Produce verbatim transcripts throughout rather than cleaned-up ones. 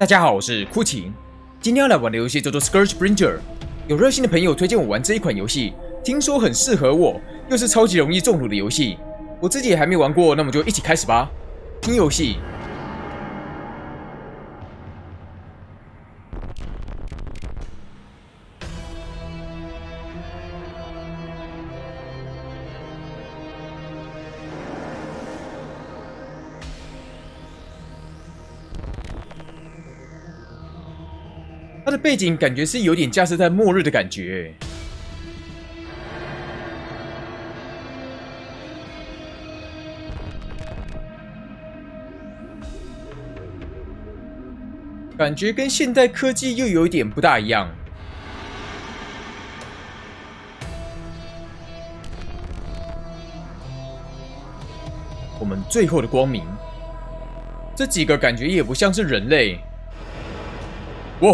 大家好，我是酷晴，今天要来玩的游戏叫做 Scourgebringer。有热心的朋友推荐我玩这一款游戏，听说很适合我，又是超级容易中毒的游戏。我自己也还没玩过，那么就一起开始吧。新游戏。它的背景感觉是有点架设在末日的感觉。感觉跟现代科技又有一点不大一样。我们最后的光明，这几个感觉也不像是人类。 哇，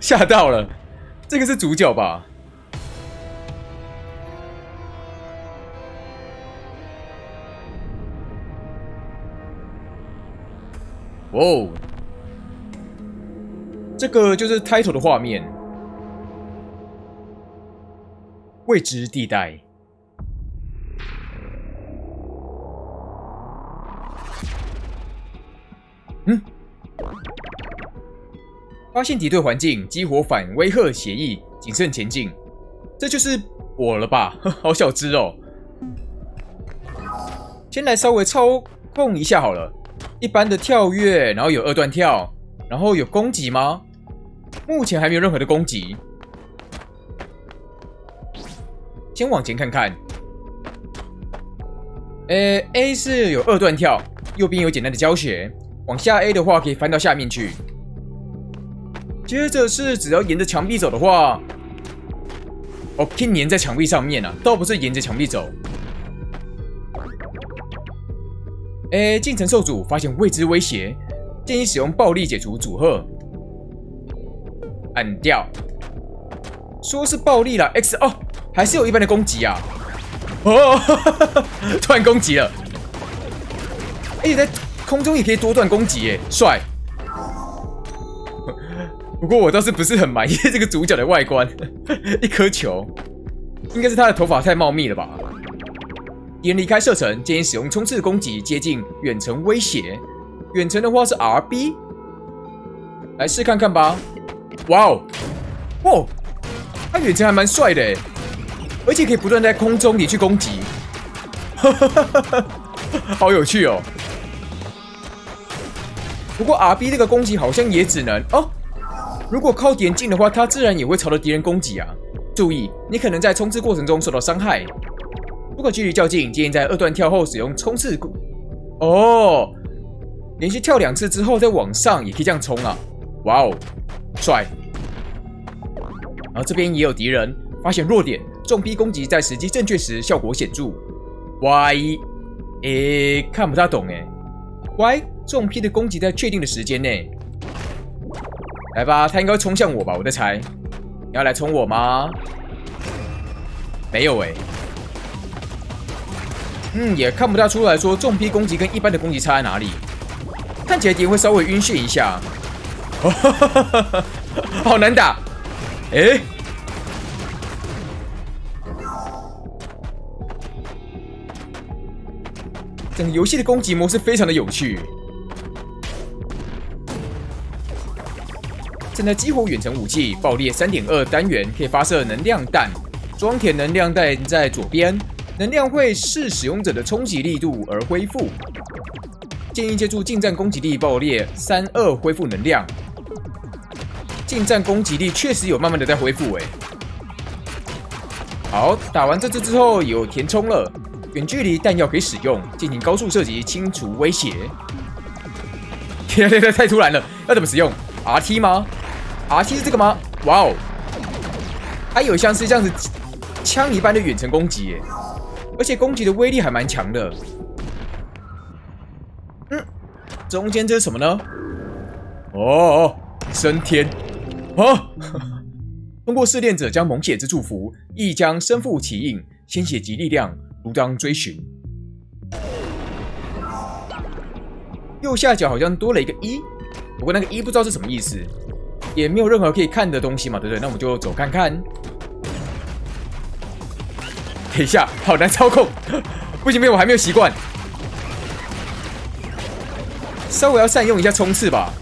吓到了！这个是主角吧？哇，这个就是 title 的画面，未知地带。 发现敌对环境，激活反威吓协议，谨慎前进。这就是我了吧？好小只哦！先来稍微操控一下好了。一般的跳跃，然后有二段跳，然后有攻击吗？目前还没有任何的攻击。先往前看看。呃 ，A 是有二段跳，右边有简单的教学。往下 A 的话，可以翻到下面去。 接着是，只要沿着墙壁走的话，哦，可以粘在墙壁上面啊，倒不是沿着墙壁走。哎，进城受阻，发现未知威胁，建议使用暴力解除阻吓。按掉，说是暴力啦 X 哦，还是有一般的攻击啊。哦，哈哈哈，突然攻击了，而且在空中也可以多段攻击耶，帅。 不过我倒是不是很满意这个主角的外观，一颗球，应该是他的头发太茂密了吧？敌人离开射程，建议使用冲刺攻击接近远程威胁。远程的话是 R B， 来试看看吧。哇哦，哇，他远程还蛮帅的，而且可以不断在空中里去攻击，哈哈哈哈，好有趣哦。不过 R B 这个攻击好像也只能哦。 如果靠点近的话，它自然也会朝着敌人攻击啊！注意，你可能在冲刺过程中受到伤害。如果距离较近，建议在二段跳后使用冲刺。哦，连续跳两次之后再往上，也可以这样冲啊！哇哦，帅！然后这边也有敌人，发现弱点，重逼攻击在时机正确时效果显著。Y， 诶，看不大懂诶。Y， 重批的攻击在确定的时间内。 来吧，他应该会冲向我吧，我在猜。你要来冲我吗？没有哎、欸。嗯，也看不大出来说重P攻击跟一般的攻击差在哪里。看起来敌人会稍微晕眩一下。好难打。哎、欸。整个游戏的攻击模式非常的有趣。 正在激活远程武器，爆裂 三点二 单元可以发射能量弹，装填能量弹在左边，能量会视使用者的冲击力度而恢复。建议借助近战攻击力爆裂 三二 恢复能量。近战攻击力确实有慢慢的在恢复哎。好，打完这只之后有填充了，远距离弹药可以使用，进行高速射击清除威胁。天天天太突然了，要怎么使用 ？R T 吗？ R T 是这个吗？哇哦，还有像是这样子枪一般的远程攻击耶，而且攻击的威力还蛮强的。嗯，中间这是什么呢？哦，升天哦！通过试炼者将蒙血之祝福，亦将身负其印，鲜血及力量如当追寻。右下角好像多了一个一，不过那个一不知道是什么意思，也没有任何可以看的东西嘛，对不对？那我们就走看看。等一下，好难操控，不行不行，我还没有习惯，稍微要善用一下冲刺吧。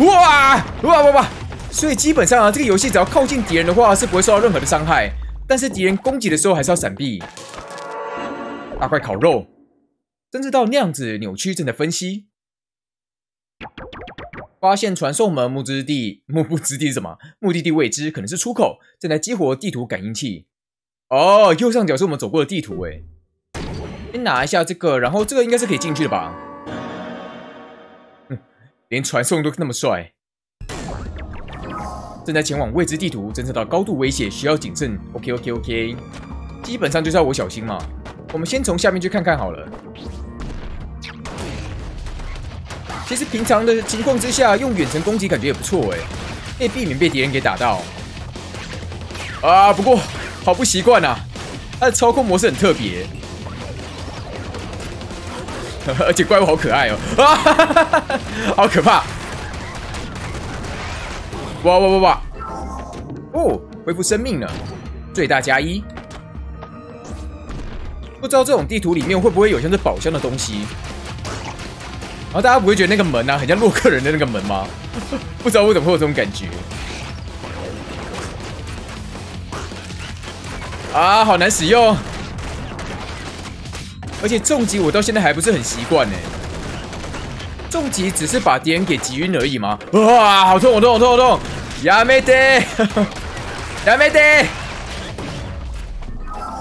哇哇哇哇！所以基本上啊，这个游戏只要靠近敌人的话，是不会受到任何的伤害，但是敌人攻击的时候还是要闪避。大块烤肉。 甚至到那样子扭曲症的分析，发现传送门目之地目不之地是什么？目的地未知，可能是出口。正在激活地图感应器。哦，右上角是我们走过的地图哎。先拿一下这个，然后这个应该是可以进去的吧？嗯，连传送都那么帅。正在前往未知地图，侦测到高度威胁，需要谨慎。OK OK OK， 基本上就是要我小心嘛。我们先从下面去看看好了。 其实平常的情况之下，用远程攻击感觉也不错哎，可以避免被敌人给打到。啊，不过好不习惯啊，它的操控模式很特别，而且怪物好可爱哦，啊哈哈哈哈，好可怕！哇哇哇哇！哦，恢复生命了，最大加一。不知道这种地图里面会不会有像是宝箱的东西？ 然后大家不会觉得那个门啊，很像洛克人的那个门吗？不知道为什么会有这种感觉啊，好难使用，而且重击我到现在还不是很习惯呢。重击只是把敌人给击晕而已吗？哇，好痛，好痛，好痛，好痛！やめて，やめて！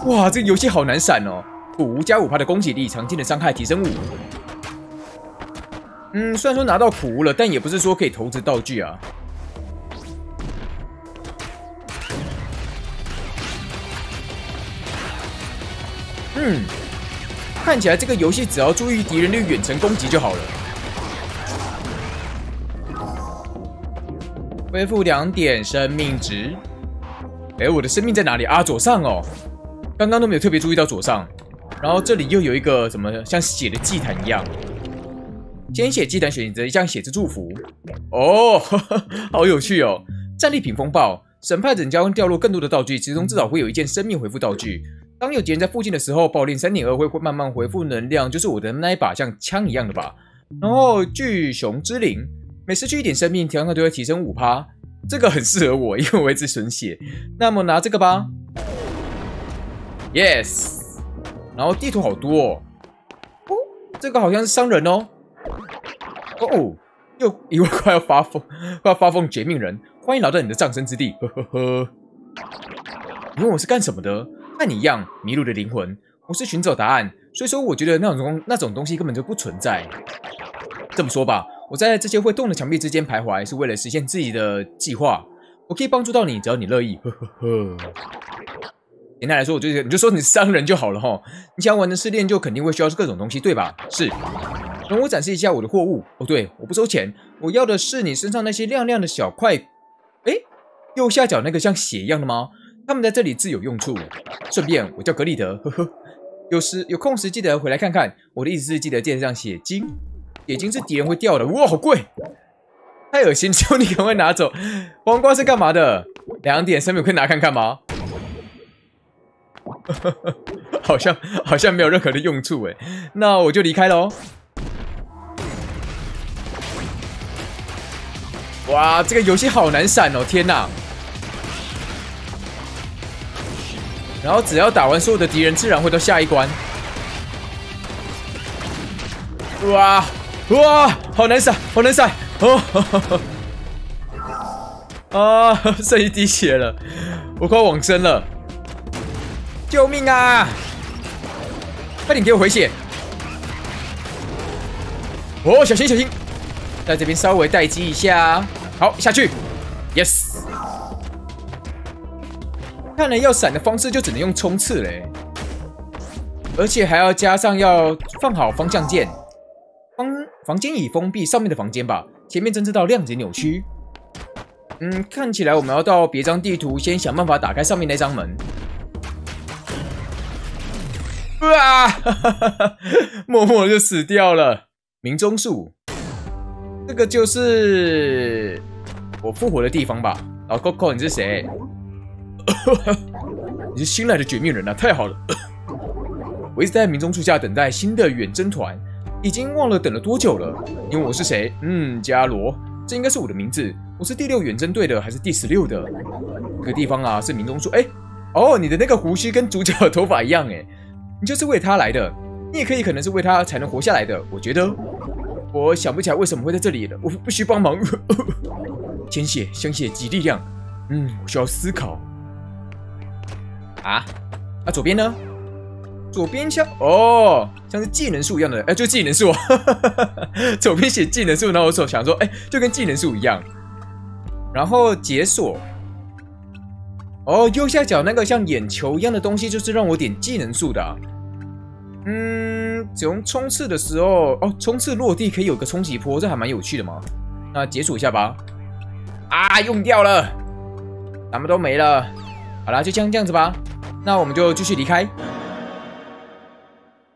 哇，这个游戏好难闪哦。五加五趴的攻击力，常见的伤害提升五。 嗯，虽然说拿到苦无了，但也不是说可以投掷道具啊。嗯，看起来这个游戏只要注意敌人的远程攻击就好了。恢复两点生命值。哎，我的生命在哪里啊？左上哦，刚刚都没有特别注意到左上。然后这里又有一个什么像血的祭坛一样。 鲜血祭坛选择一项血之祝福哦，好有趣哦！战利品风暴，审判者将掉落更多的道具，其中至少会有一件生命回复道具。当有敌人在附近的时候，暴力 三点二 会会慢慢回复能量，就是我的那一把像枪一样的吧。然后巨熊之灵，每失去一点生命，调整都会提升 百分之五， 这个很适合我，因为我一直损血。那么拿这个吧 ，yes。然后地图好多哦，哦，这个好像是商人哦。 哦哦，又以为快要发疯，快要发疯！绝命人，欢迎来到你的葬身之地。呵呵呵。你问我是干什么的？和你一样迷路的灵魂，我是寻找答案。所以说，我觉得那种那种东西根本就不存在。这么说吧，我在这些会动的墙壁之间徘徊，是为了实现自己的计划。我可以帮助到你，只要你乐意。呵呵呵。简单来说，我就你就说你是商人就好了哈。你想要玩的试炼，就肯定会需要各种东西，对吧？是。 让我展示一下我的货物。哦，对，我不收钱，我要的是你身上那些亮亮的小块。哎，右下角那个像血一样的吗？它们在这里自有用处。顺便，我叫格里德，呵呵。有时有空时记得回来看看。我的意思是记得带上血晶，血晶是敌人会掉的。哇，好贵，太恶心，求你赶快拿走。黄瓜是干嘛的？两点生命可以拿看看吗？好像好像没有任何的用处哎，那我就离开喽。 哇，这个游戏好难闪哦！天哪！然后只要打完所有的敌人，自然会到下一关。哇哇，好难闪，好难闪！哦，呵呵啊，剩一滴血了，我快往生了！救命啊！快点给我回血！哦，小心小心！ 在这边稍微待机一下，好下去 ，yes。看来要闪的方式就只能用冲刺嘞，而且还要加上要放好方向键。房房间已封闭，上面的房间吧。前面侦测到量子扭曲。嗯，看起来我们要到别张地图，先想办法打开上面那张门。啊！默默就死掉了。鸣钟树，这个就是我复活的地方吧？老 Coco， 你是谁？你是新来的绝命人啊！太好了！我一直在鸣钟树下等待新的远征团，已经忘了等了多久了。因为我是谁？嗯，伽罗，这应该是我的名字。我是第六远征队的，还是第十六的？这个地方啊，是鸣钟树。哎，哦，你的那个胡须跟主角的头发一样，哎，你就是为他来的。 你也可以，可能是为他才能活下来的。我觉得，我想不起来为什么会在这里了。我必须帮忙。鲜血、香血及力量。嗯，我需要思考。啊，那、啊、左边呢？左边像哦，像是技能树一样的，哎、欸，就技能树。左边写技能树，然后我想说，哎、欸，就跟技能树一样。然后解锁。哦，右下角那个像眼球一样的东西，就是让我点技能树的、啊。 嗯，只用冲刺的时候哦，冲刺落地可以有个冲击波，这还蛮有趣的嘛。那解锁一下吧。啊，用掉了，咱们都没了。好啦，就这样这样子吧。那我们就继续离开。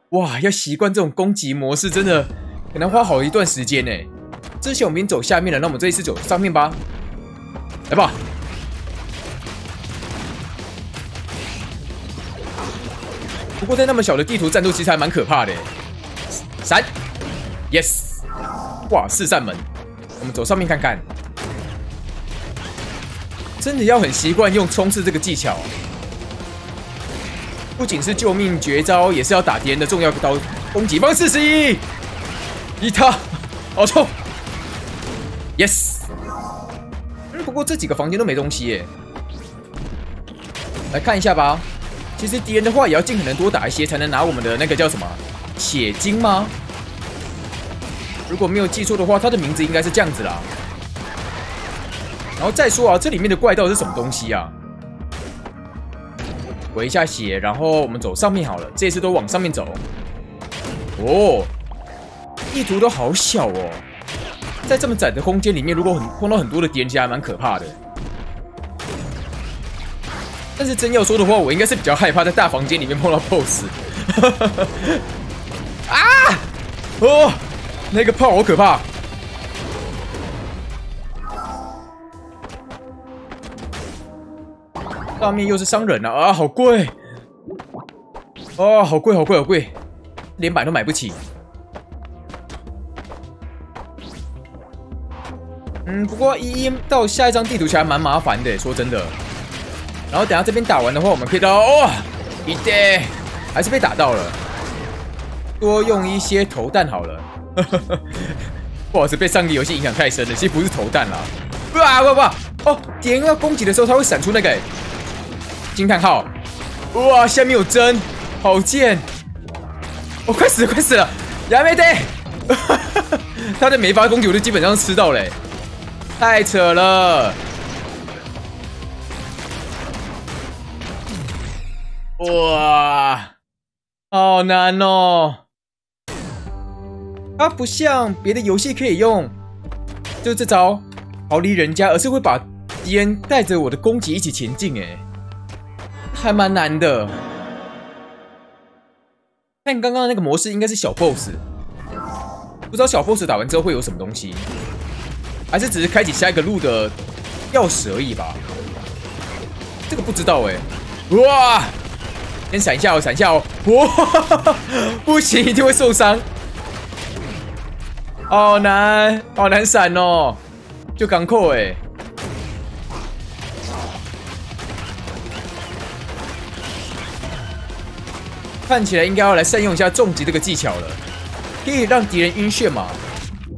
哇，要习惯这种攻击模式，真的可能花好一段时间呢。之前我们已经走下面了，那我们这一次走上面吧。来吧。 不过在那么小的地图战斗，其实还蛮可怕的。闪 ，yes， 哇，四扇门，我们走上面看看。真的要很习惯用冲刺这个技巧，不仅是救命绝招，也是要打敌人的重要刀攻击方式之一。一塔，好痛 ，yes。嗯，不过这几个房间都没东西耶，来看一下吧。 其实敌人的话也要尽可能多打一些，才能拿我们的那个叫什么血晶吗？如果没有记错的话，它的名字应该是这样子啦。然后再说啊，这里面的怪盗是什么东西啊？回一下血，然后我们走上面好了。这次都往上面走。哦，地图都好小哦，在这么窄的空间里面，如果很碰到很多的敌人，其实还蛮可怕的。 但是真要说的话，我应该是比较害怕在大房间里面碰到 B O S S。啊！哦，那个炮好可怕！上面又是商人啊，啊，好贵！哦，好贵，好贵，好贵，连买都买不起。嗯，不过一一到下一张地图其实还蛮麻烦的，说真的。 然后等下这边打完的话，我们可以到哦，一对，还是被打到了。多用一些投弹好了。不好意思，被上个游戏影响太深了，其实不是投弹啦。哇哇哇！哦，敌人要攻击的时候，他会闪出那个惊叹号。哇，下面有针，好贱！哦，快死了，快死了！亚美得，他的每一发攻击我都基本上吃到嘞，太扯了。 哇，好难哦！它不像别的游戏可以用，就这招逃离人家，而是会把敌人带着我的攻击一起前进，哎，还蛮难的。看刚刚的那个模式，应该是小 boss， 不知道小 boss 打完之后会有什么东西，还是只是开启下一个路的钥匙而已吧？这个不知道哎。哇！ 先闪一下哦，闪一下哦！哇，不行，一定会受伤。好难，好难闪哦，就港口哎。看起来应该要来善用一下重击这个技巧了，可以让敌人晕眩嘛？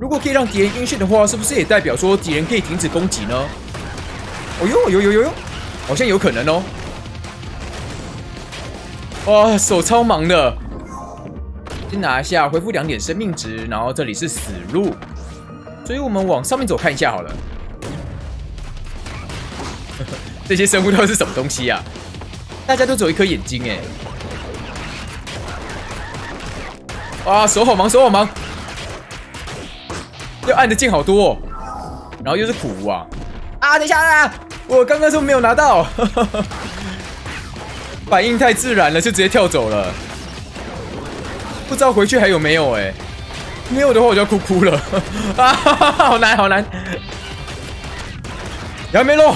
如果可以让敌人晕眩的话，是不是也代表说敌人可以停止攻击呢？哦呦呦呦呦呦，好像有可能哦。 哇，手超忙的，先拿一下，恢复两点生命值，然后这里是死路，所以我们往上面走看一下好了。这些生物到底是什么东西啊？大家都只有一颗眼睛哎。哇，手好忙，手好忙，又按的键好多、哦，然后又是苦无啊！啊，等一下啦，我刚刚说没有拿到。反应太自然了，就直接跳走了，不知道回去还有没有哎、欸。没有的话我就要哭哭了啊！好难，好难！杨梅肉。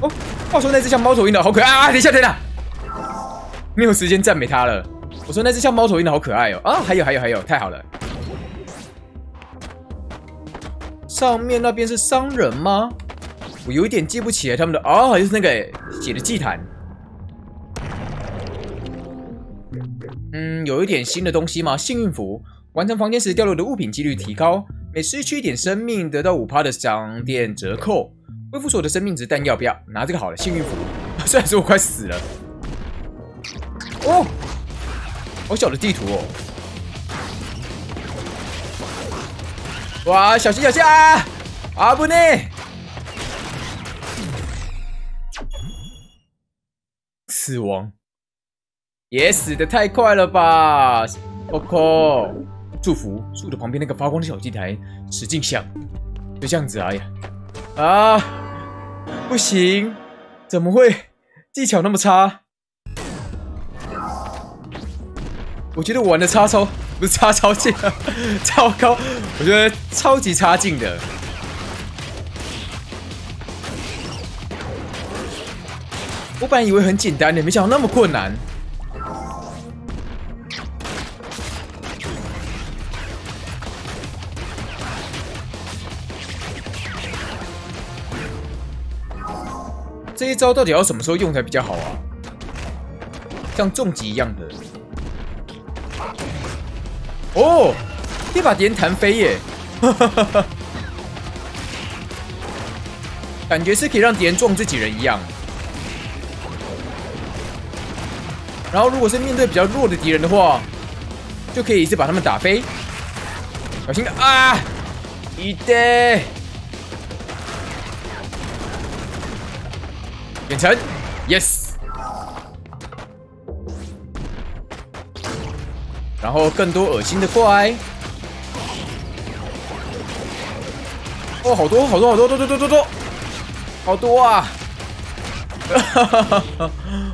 哦，话说那只像猫头鹰的好可爱啊！等一下，等一下，没有时间赞美它了。我说那只像猫头鹰的好可爱哦！啊，还有，还有，还有，太好了！上面那边是商人吗？我有一点记不起来他们的哦，就是那个写的祭坛。 嗯，有一点新的东西吗？幸运符，完成房间时掉落的物品几率提高，每失去一点生命得到 百分之五 的商店折扣，恢复所有的生命值，但要不要拿这个好了？幸运符，虽然说我快死了。哦，好小的地图哦！哇，小心小心啊！啊不呢！死亡。 也死得太快了吧 ！Coco， 祝福树的旁边那个发光的小祭台，使劲响，就这样子而已。啊，不行，怎么会技巧那么差？我觉得我玩的差超不是差超劲啊，超高，我觉得超级差劲的。我本来以为很简单的，没想到那么困难。 这一招到底要什么时候用才比较好啊？像重击一样的。哦，一把敌人弹飞耶！感觉是可以让敌人撞自己人一样。然后如果是面对比较弱的敌人的话，就可以一次把他们打飞。小心啊！一对。 远程 ，yes。然后更多恶心的怪。哦，好多好多好多多多多多多，好多啊！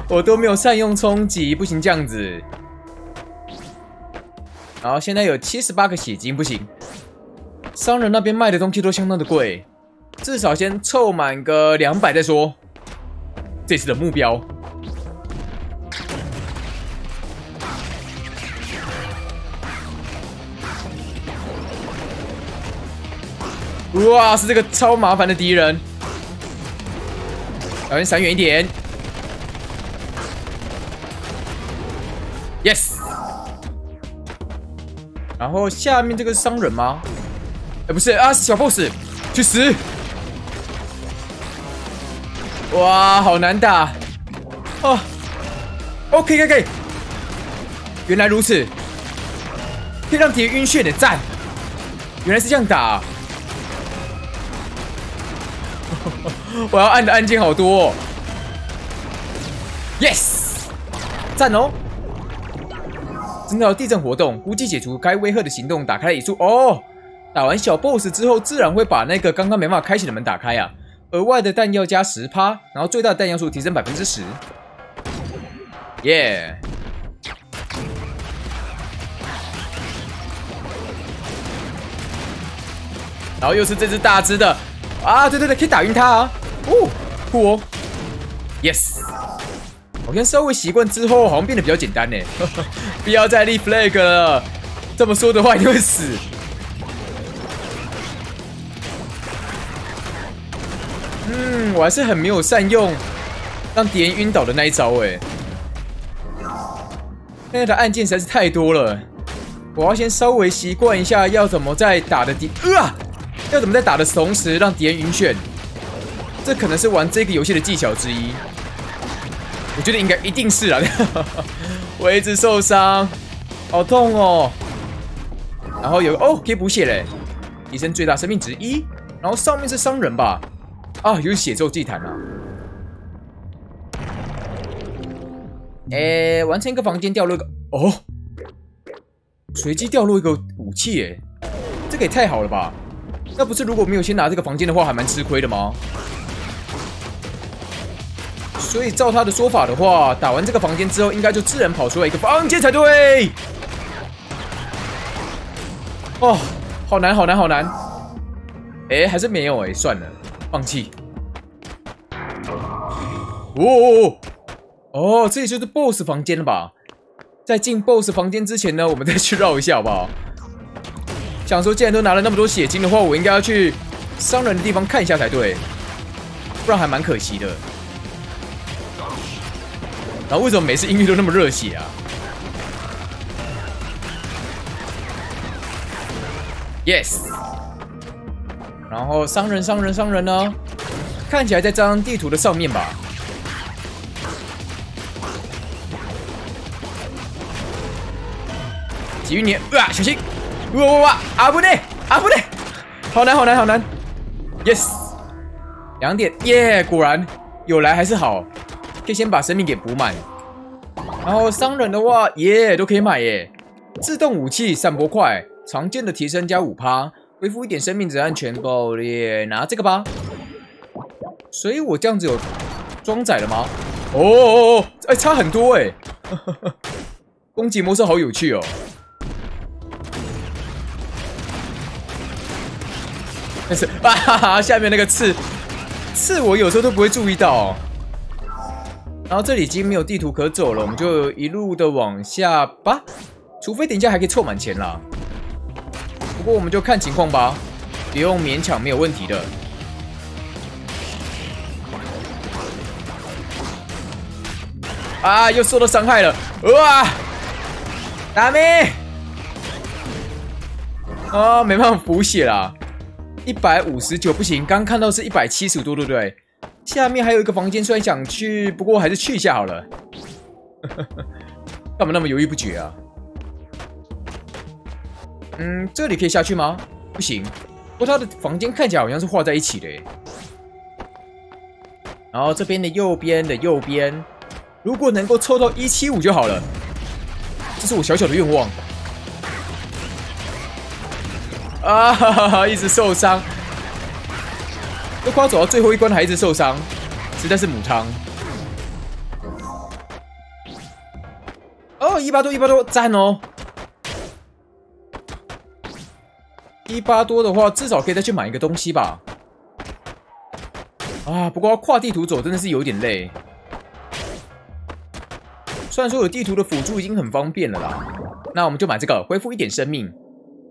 我都没有善用冲击，不行这样子。然后现在有七十八个血晶，不行。商人那边卖的东西都相当的贵，至少先凑满个两百再说。 这次的目标，哇，是这个超麻烦的敌人，小心闪远一点。Yes， 然后下面这个是商人吗？哎，不是啊，小 boss， 去死！ 哇，好难打哦 ！OK，OK，OK，、okay, okay, okay. 原来如此，可以让敌人晕眩的赞，原来是这样打、啊。我要按的按键好多、哦、，Yes， 赞哦！真的地震活动，估计解除该威吓的行动，打开了一处哦。打完小 boss 之后，自然会把那个刚刚没办法开启的门打开啊。 额外的弹药加 百分之十， 然后最大的弹药数提升 百分之十。耶！然后又是这只大只的啊！对对对，可以打晕它啊！哦，酷哦 ！Yes！ 好像稍微习惯之后，好像变得比较简单呢。不要再立 flag 了，这么说的话一定会死。 嗯，我还是很没有善用让敌人晕倒的那一招哎。现在的按键实在是太多了，我要先稍微习惯一下要怎么在打的敌啊，要怎么在打的同时让敌人晕眩。这可能是玩这个游戏的技巧之一，我觉得应该一定是啦。我一直受伤，好痛哦。然后有哦，可以补血嘞，提升最大生命值一。然后上面是商人吧。 啊，有血咒祭坛啊！哎，完成一个房间掉落一个哦，随机掉落一个武器哎，这个也太好了吧！那不是如果没有先拿这个房间的话，还蛮吃亏的吗？所以照他的说法的话，打完这个房间之后，应该就自然跑出来一个房间才对。哦，好难，好难，好难。哎，还是没有哎，算了，放弃。哦哦哦，这里就是 B O S S 房间了吧？在进 B O S S 房间之前呢，我们再去绕一下好不好？想说，既然都拿了那么多血晶的话，我应该要去伤人的地方看一下才对，不然还蛮可惜的。然后为什么每次音乐都那么热血啊？ Yes， 然后商人商人商人呢？看起来在这张地图的上面吧。鲫鱼年，哇、啊，小心！哇哇哇！啊不对，啊不对，好难好难好难 ！Yes， 两点，耶、yeah, ！果然有来还是好，可以先把生命给补满。然后商人的话，耶、yeah, ，都可以买耶。自动武器散播快。 常见的提升加 百分之五， 恢复一点生命值和全爆裂，拿这个吧。所以我这样子有装载了吗？哦哦哦，哎、欸，差很多哎、欸。攻击模式好有趣哦。但是啊哈哈，下面那个刺刺我有时候都不会注意到、哦。然后这里已经没有地图可走了，我们就一路的往下吧，除非等一下还可以凑满钱啦。 不过我们就看情况吧，不用勉强，没有问题的。啊，又受到伤害了！哇，打咩？啊，没办法补血啦， 一百五十九不行，刚看到是一百七十多，对不对？下面还有一个房间，虽然想去，不过还是去一下好了。干嘛那么犹豫不决啊？ 嗯，这里可以下去吗？不行。不过他的房间看起来好像是画在一起的耶。然后这边的右边的右边，如果能够凑到一七五就好了，这是我小小的愿望。啊哈哈哈！一直受伤，都快走到最后一关还一直受伤，实在是母汤。哦，一八多一八多，赞哦！ 一八多的话，至少可以再去买一个东西吧。啊，不过要跨地图走真的是有点累。虽然说有地图的辅助已经很方便了啦，那我们就买这个，恢复一点生命。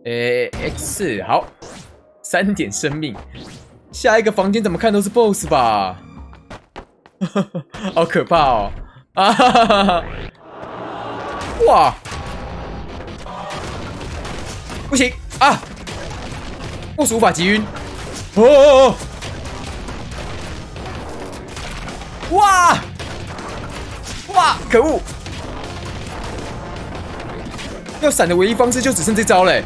诶 ，X 好，三点生命。下一个房间怎么看都是 B O S S 吧？好可怕哦！啊哈哈哈哈！哇，不行啊！ 不是无法击晕，哦哦哦！哇哇，可恶！要闪的唯一方式就只剩这招嘞！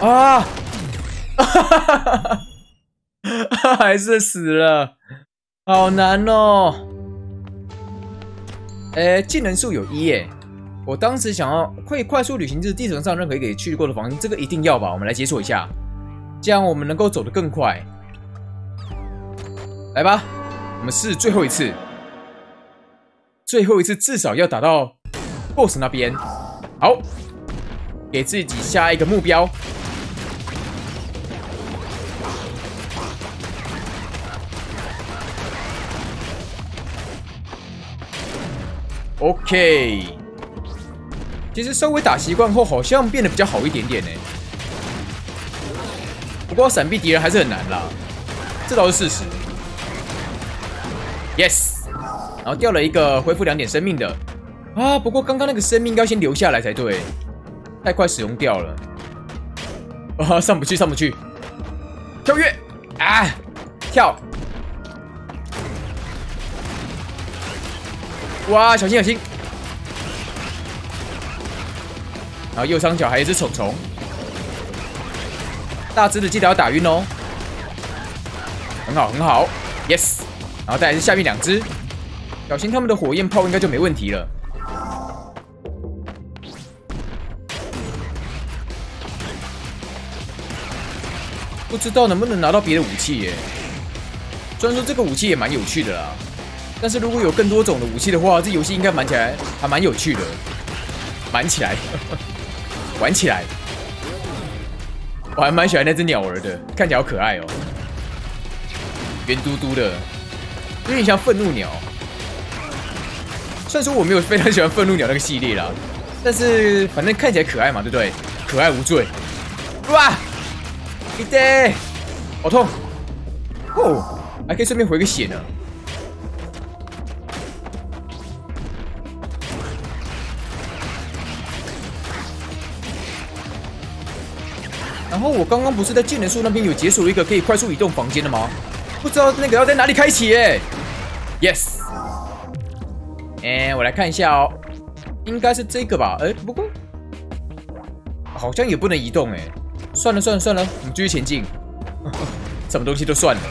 啊，哈哈哈哈！还是死了，好难哦！哎，技能数有一耶！我当时想要可以快速旅行至地球上任何一个去过的房间，这个一定要吧？我们来解锁一下。 这样我们能够走得更快。来吧，我们试最后一次，最后一次至少要打到 B O S S 那边。好，给自己下一个目标。OK， 其实稍微打习惯后，好像变得比较好一点点呢。 不过闪避敌人还是很难啦，这倒是事实。Yes， 然后掉了一个恢复两点生命的啊，不过刚刚那个生命要先留下来才对，太快使用掉了。啊，上不去，上不去，跳跃啊，跳！哇，小心小心！然后右上角还有一只虫虫。 大只的记得要打晕哦，很好很好 ，yes， 然后再来是下面两只，小心他们的火焰炮应该就没问题了。不知道能不能拿到别的武器耶？虽然说这个武器也蛮有趣的啦，但是如果有更多种的武器的话，这游戏应该玩起来还蛮有趣的，玩起来，玩起来。我还蛮喜欢那只鸟儿的，看起来好可爱哦，圆嘟嘟的，有点像愤怒鸟。虽然说我没有非常喜欢愤怒鸟那个系列啦，但是反正看起来可爱嘛，对不对？可爱无罪。哇！一滴，好痛！哦，还可以顺便回个血呢。 然后我刚刚不是在技能树那边有解锁了一个可以快速移动房间的吗？不知道那个要在哪里开启耶、欸、？Yes， 哎、欸，我来看一下哦，应该是这个吧？哎、欸，不过好像也不能移动哎、欸。算了算了算了，我们继续前进。什么东西都算了。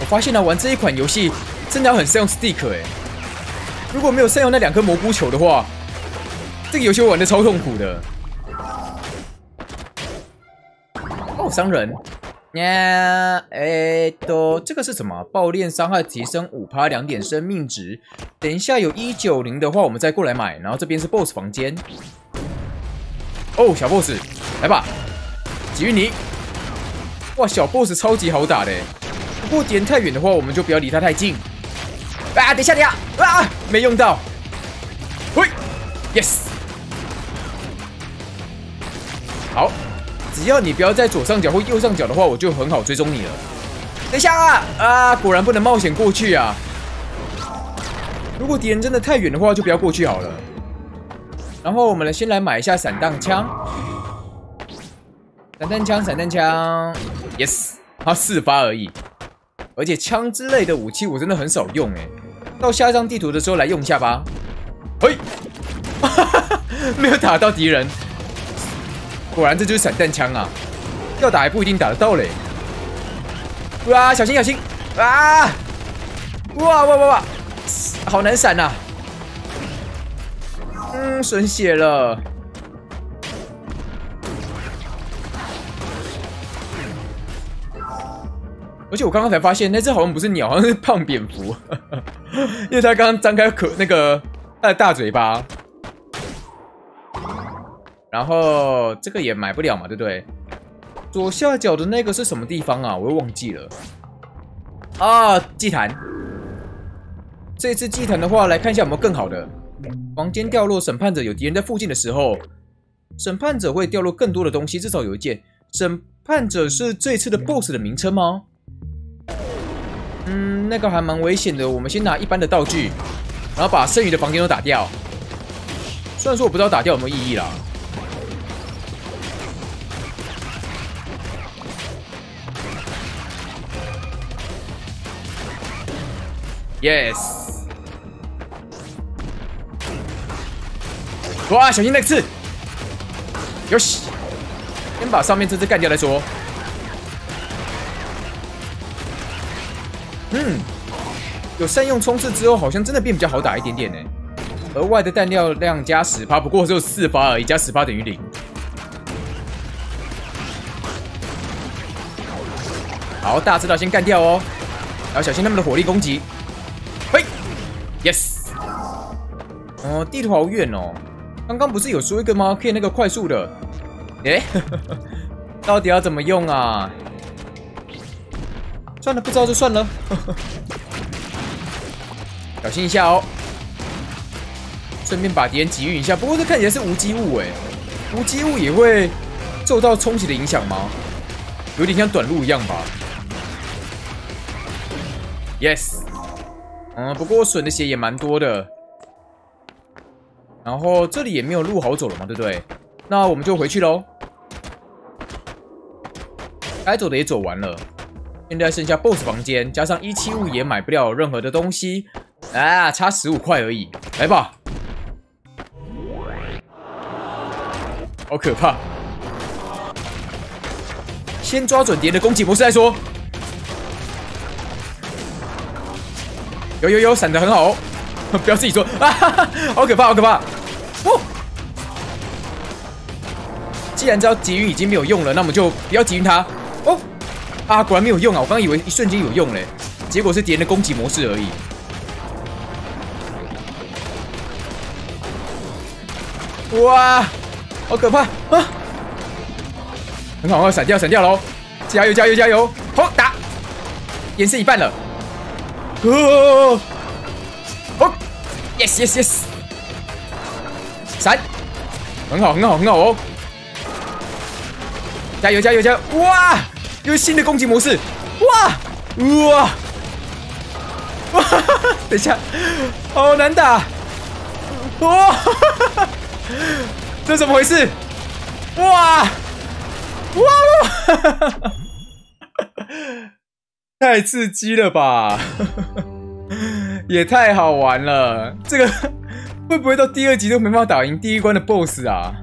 我发现了、啊、玩这一款游戏真的要很善用 stick 哎、欸。 如果没有善用那两颗蘑菇球的话，这个游戏我玩的超痛苦的。哦，伤人。呀、啊，哎，都这个是什么？爆裂伤害提升 百分之五， 两点生命值。等一下有一百九十的话，我们再过来买。然后这边是 B O S S 房间。哦，小 B O S S， 来吧，吉运尼。哇，小 B O S S 超级好打的。不过点太远的话，我们就不要离它太近。 啊！等一下，等一下！啊，没用到。喂 ，yes。好，只要你不要在左上角或右上角的话，我就很好追踪你了。等一下啊！啊，果然不能冒险过去啊！如果敌人真的太远的话，就不要过去好了。然后我们先来买一下散弹枪。散弹枪，散弹枪 ，yes。它四发而已，而且枪之类的武器我真的很少用哎。 到下一张地图的时候来用一下吧。嘿，没有打到敌人，果然这就是散弹枪啊！要打还不一定打得到嘞。哇，小心小心！啊！哇哇哇哇！好难闪啊！嗯，损血了。而且我刚刚才发现那只好像不是鸟，好像是胖蝙蝠。因为他刚刚张开可那个他的大嘴巴，然后这个也买不了嘛，对不对？左下角的那个是什么地方啊？我又忘记了。啊，祭坛。这次祭坛的话，来看一下有没有更好的。房间掉落，审判者有敌人在附近的时候，审判者会掉落更多的东西，至少有一件。审判者是这次的 B O S S 的名称吗？ 嗯，那个还蛮危险的。我们先拿一般的道具，然后把剩余的房间都打掉。虽然说我不知道打掉有没有意义啦。Yes。哇，小心那个刺！有戏，先把上面这只干掉再说。 嗯，有善用冲刺之后，好像真的变比较好打一点点呢。额外的弹药量加 百分之十， 不过只有四发而已，加 百分之十 等于零。好，大知道先干掉哦，然后小心他们的火力攻击。嘿 ，yes。哦，地图好远哦。刚刚不是有说一个吗？可以那个快速的。哎、欸，到底要怎么用啊？ 算了，不知道就算了。小心一下哦，顺便把敌人击晕一下。不过这看起来是无机物哎，无机物也会受到冲击的影响吗？有点像短路一样吧。Yes， 嗯，不过我损的血也蛮多的。然后这里也没有路好走了嘛，对不对？那我们就回去喽。该走的也走完了。 现在剩下 B O S S 房间，加上一百七十五也买不了任何的东西，啊，差十五块而已，来吧，好可怕！先抓准敌人的攻击模式再说。有有有，闪得很好哦，不要自己说，啊哈哈，好可怕，好可怕！哦，既然知道集运已经没有用了，那我们就不要集运它。 啊，果然没有用啊！我刚以为一瞬间有用嘞，结果是敌人的攻击模式而已。哇，好可怕啊！很好，很好，闪掉，闪掉喽！加油，加油，加油！好打，延伸一半了。哦，哦 ，yes yes yes， 闪，很好，很好，很好哦！加油，加油，加油！哇，又是新的攻击模式！哇，哇！ 哇！等一下，好难打！哇！这怎么回事？哇！哇！太刺激了吧！也太好玩了！这个会不会到第二集都没办法打赢第一关的 B O S S 啊？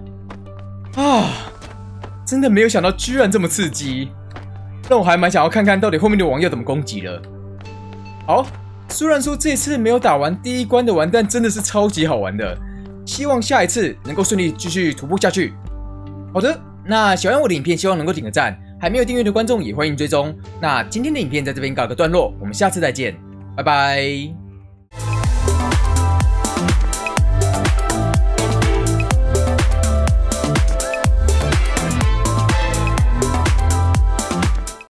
啊！真的没有想到，居然这么刺激！但我还蛮想要看看到底后面的网友怎么攻击了。好。 虽然说这次没有打完第一关的完蛋真的是超级好玩的，希望下一次能够顺利继续徒步下去。好的，那喜欢我的影片，希望能够点个赞。还没有订阅的观众也欢迎追踪。那今天的影片在这边告一个段落，我们下次再见，拜拜。